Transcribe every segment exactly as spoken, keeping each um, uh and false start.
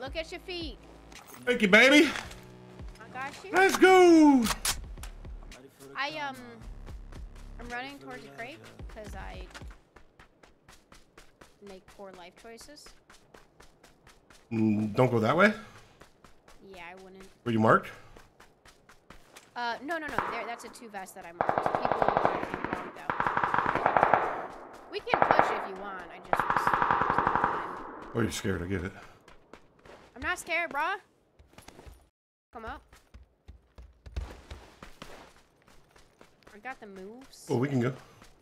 Look at your feet. Thank you, baby. I got you. Let's go. I um, I'm running towards the crate because I make poor life choices. Mm, don't go that way. Yeah, I wouldn't. Were you marked? Uh, no, no, no. There, that's a two vest that I marked. People are wrong, though. We can push if you want. I just. Was, oh, you're scared. I get it. I'm not scared, brah. Come up. I got the moves. Oh, we can go.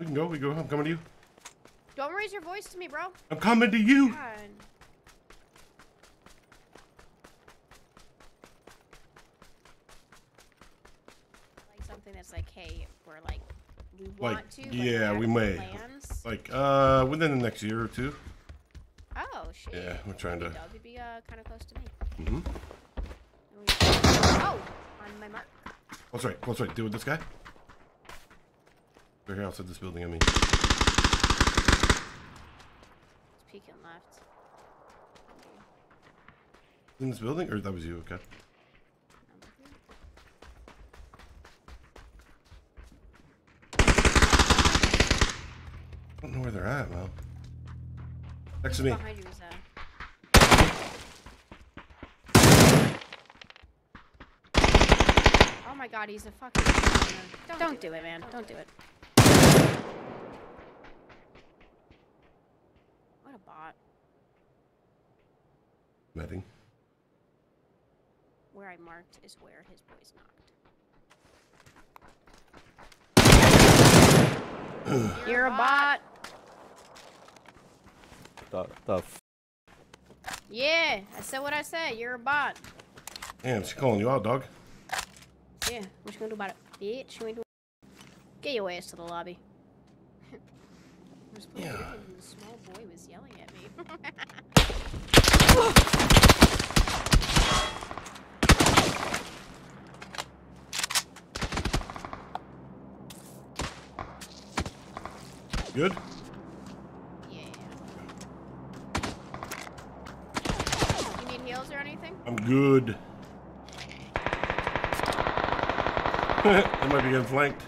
We can go. We go. I'm coming to you. Don't raise your voice to me, bro. I'm coming to you. God. That's like, hey, we're like, we want like, to. But yeah, we may. Plans. Like, uh, within the next year or two. Oh shit. Yeah, we're trying to. That would be uh, kind of close to me. Mhm. Mm oh, on my mark. Close right, close right. Deal with this guy. We're here outside this building. I mean. It's peeking left. In this building, or that was you? Okay. I don't know where they're at, Mel. Next to me. Behind you is that. Oh my god, he's a fucking. Don't, don't do it, man. Don't do it. What a bot. Metting. Where I marked is where his boy's knocked. You're a bot. The, the f yeah, I said what I said. You're a bot. Damn, she's calling you out, dog. Yeah, what you gonna do about it, bitch? You do get your ass to the lobby. Yeah. The small boy was yelling at me. Good? Yeah. You need heals or anything? I'm good. I might be getting flanked.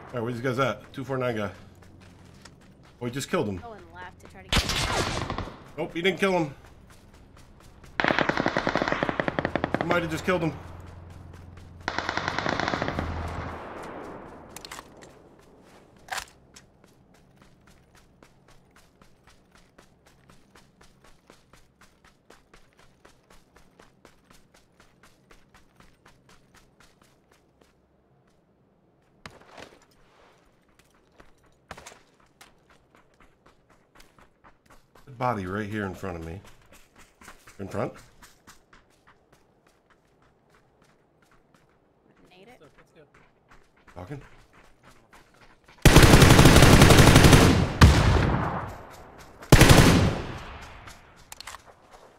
Alright, where these guys at? two four nine guy. Oh, he just killed him. Going left to try to get him. Nope, he didn't kill him. Might have just killed him. Body right here in front of me. In front? Talking.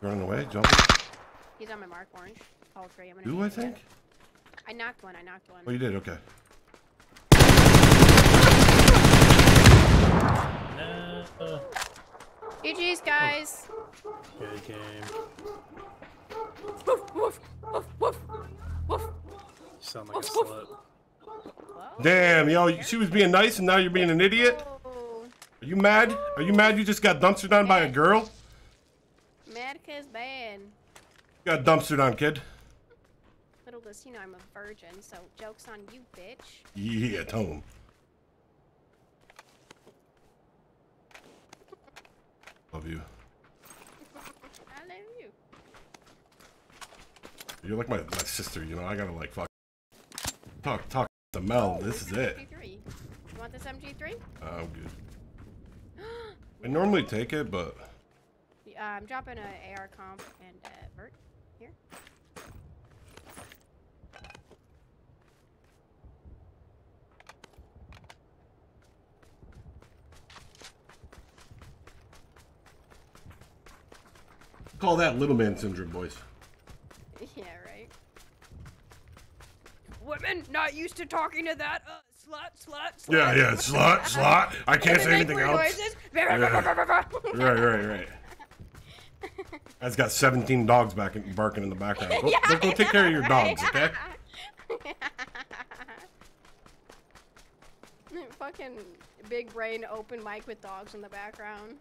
Running away, jumping. He's on my mark, orange. All three. I'm gonna do I think? It. I knocked one. I knocked one. Oh, you did. Okay. Uh, G G's, guys. Good game. Woof, woof, woof, woof, woof. Sound like woof, a slut. Whoa. Damn, yo, she was being nice and now you're being an idiot? Are you mad? Are you mad you just got dumpstered on by a girl? Mad cause bad. You got dumpstered on, kid. Little does he know I'm a virgin, so joke's on you, bitch. Yeah, tell him. Love you. I love you. You're like my, my sister, you know, I gotta like fuck. Talk, talk. The Mel, oh, this is it. You want this M G three? Uh, I'm good. I normally take it, but... Uh, I'm dropping an A R comp and uh, vert here. Call that little man syndrome, boys. Yeah, right? Women not used to talking to that uh, slut, slut, slut. Yeah, yeah, slut, slut. I can't say anything else. Yeah. Right, right, right. That's got seventeen dogs back in, barking in the background. Go, yeah, go, go take care of your dogs, okay? Fucking big brain open mic with dogs in the background.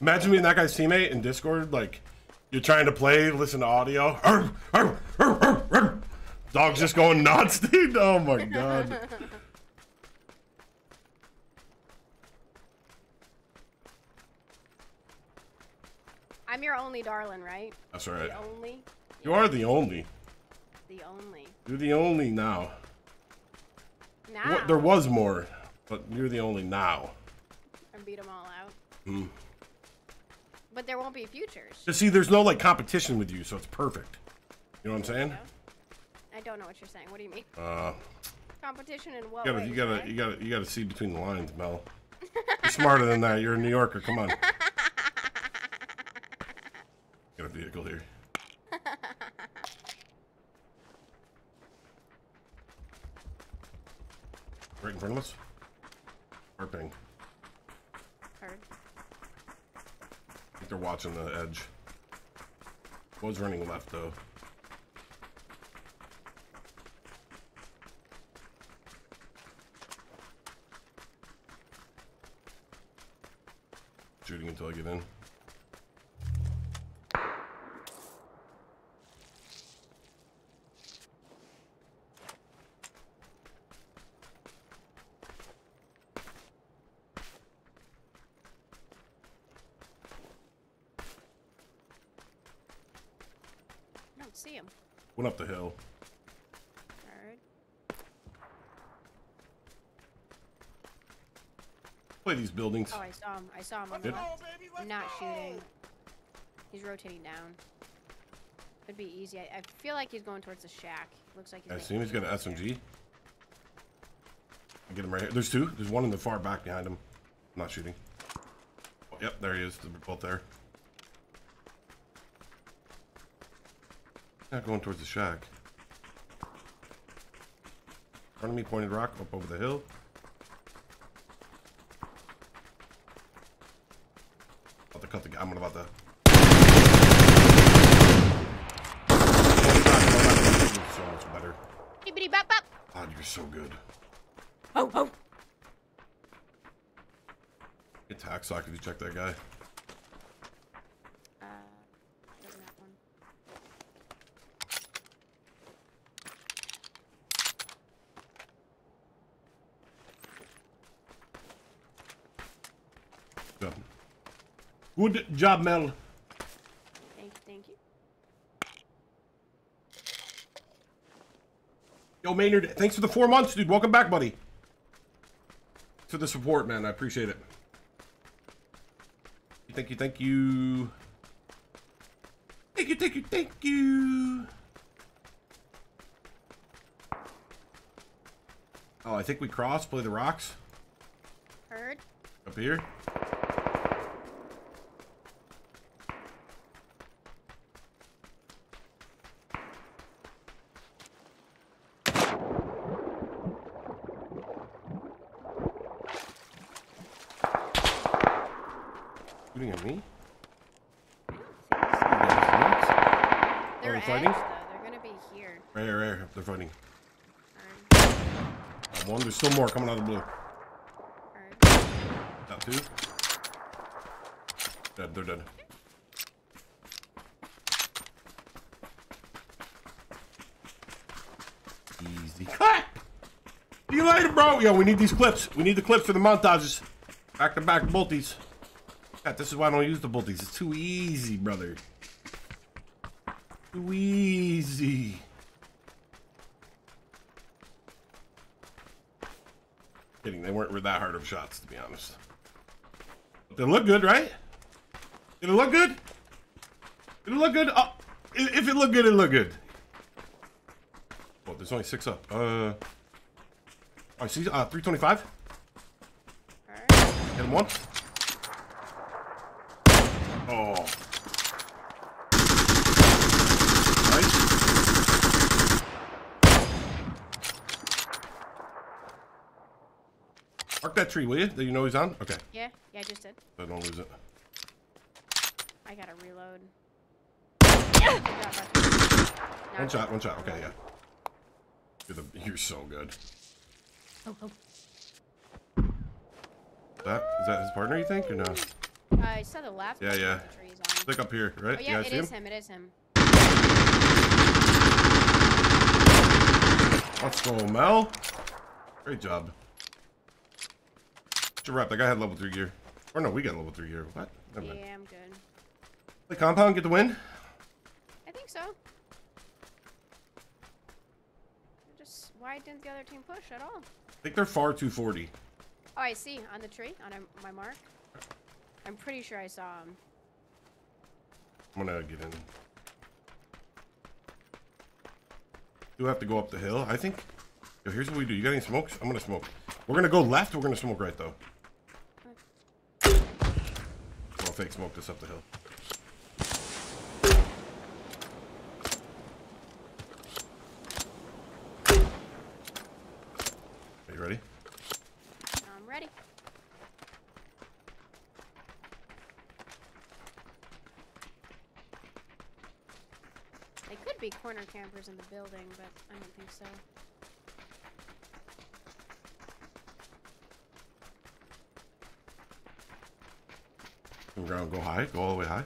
Imagine being that guy's teammate in Discord, like, you're trying to play, listen to audio. Arf, arf, arf, arf, arf. Dog's just going nuts, dude. Oh my god. I'm your only darling, right? That's right. The only. You are the only. The only. You're the only now. Now. Well, there was more, but you're the only now. I beat them all out. Mm. But there won't be futures. You see, there's no like competition with you, so it's perfect. You know what I'm saying? I don't know what you're saying. What do you mean? Uh. Competition in what? You gotta, way, you gotta, right? you gotta, you gotta see between the lines, Mel. You're smarter than that. You're a New Yorker. Come on. Got a vehicle here. Right in front of us? Harping. Hard. I think they're watching the edge. Was running left though. Shooting until I get in. See him. Went up the hill. Alright. Play these buildings. Oh, I saw him. I saw him. I'm not, I'm not shooting. He's rotating down. Could be easy. I, I feel like he's going towards the shack. Looks like he's. I assume he's got an S M G. I'll get him right here. There's two. There's one in the far back behind him. I'm not shooting. Oh, yep, there he is. They're both there. Not going towards the shack. In front of me, pointed rock up over the hill. About to cut the guy. I'm about to. So much better. God, you're so good. Oh, oh. Get tax sock if you check that guy. Good job, Mel. Thank you, thank you. Yo, Maynard, thanks for the four months, dude. Welcome back, buddy. To the support, man. I appreciate it. Thank you, thank you. Thank you, thank you, thank you. Oh, I think we cross, play the rocks. Heard. Up here. At me? I don't think so. They're, They're edged, fighting? Though. They're gonna be here. Right here, right here. They're fighting. Right. Got one. There's still more coming out of the blue. Right. Got two. Dead. They're dead. Easy. Cut! See you later, bro! Yo, we need these clips. We need the clips for the montages. Back to back multis. God, this is why I don't use the bolties. It's too easy, brother. Too easy. Kidding, they weren't that hard of shots, to be honest. But they look good, right? Did it look good? Did it look good? Oh, if it looked good, it looked good. Well, there's only six up. Uh, I see. Uh, three twenty-five. Hit him once. Oh. Nice. that tree, will you? That you know he's on? Okay. Yeah, yeah, I just did. So don't lose it. I gotta reload. Yeah! One shot, one shot. Okay, yeah. You're, the, you're so good. Oh, oh. That, is that his partner, you think, or no? Uh, I saw the left. Yeah, yeah. It's like up here, right? Oh, yeah, it is him? him, it is him. Let's go, Mel. Great job. It's a wrap. That guy had level three gear. Or no, we got level three gear. What? Never yeah, mind. I'm good. The compound, get the win? I think so. Just why didn't the other team push at all? I think they're far two forty. Oh, I see. On the tree, on a, my mark. I'm pretty sure I saw him. I'm gonna get in. Do have to go up the hill, I think. Yo, here's what we do. You got any smokes? I'm gonna smoke. We're gonna go left. We're gonna smoke right though. Okay. So I'll fake smoke this up the hill. Are you ready? I'm ready. Be corner campers in the building, but I don't think so. Go ground, go high, go all the way high.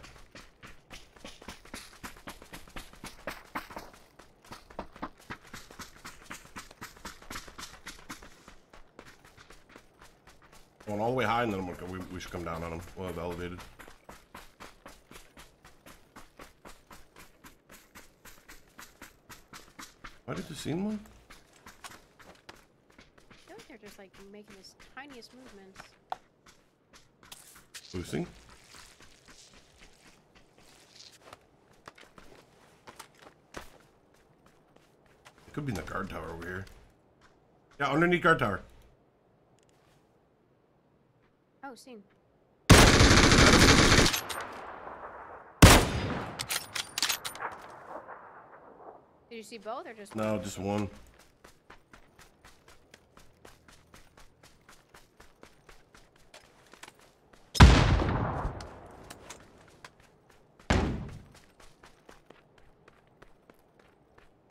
Going all the way high, and then I'm gonna, we, we should come down on them. We'll have elevated. Why did you see one? I feel like they're just like making the tiniest movements. Boosting? It could be in the guard tower over here. Yeah, underneath guard tower. Oh, seen. Did you see both or just one? No, just one.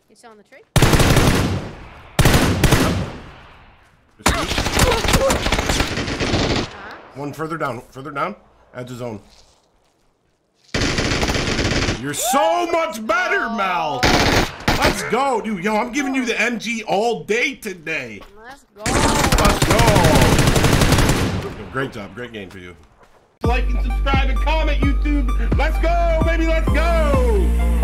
You still on the tree? Huh? One further down, further down, adds his own. You're so much better, Mel! Let's go, dude. Yo, I'm giving you the M G all day today. Let's go. Let's go. Yo, great job. Great game for you. Like and subscribe and comment, YouTube. Let's go, baby. Let's go.